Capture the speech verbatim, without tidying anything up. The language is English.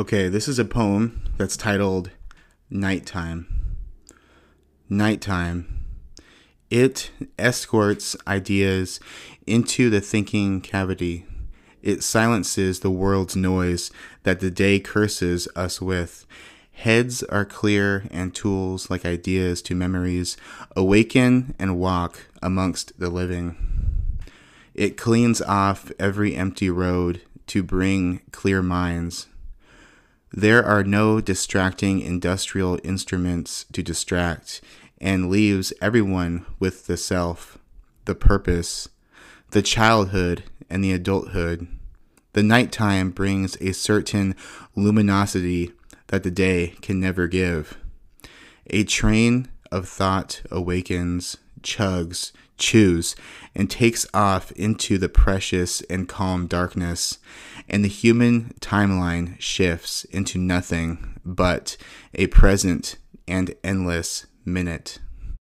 Okay, this is a poem that's titled Nighttime. Nighttime. It escorts ideas into the thinking cavity. It silences the world's noise that the day curses us with. Heads are clear and tools like ideas to memories awaken and walk amongst the living. It cleans off every empty road to bring clear minds. There are no distracting industrial instruments to distract, and leaves everyone with the self, the purpose, the childhood, and the adulthood. The nighttime brings a certain luminosity that the day can never give. A train of thought awakens, chugs, chews, and takes off into the precious and calm darkness, and the human timeline shifts into nothing but a present and endless minute.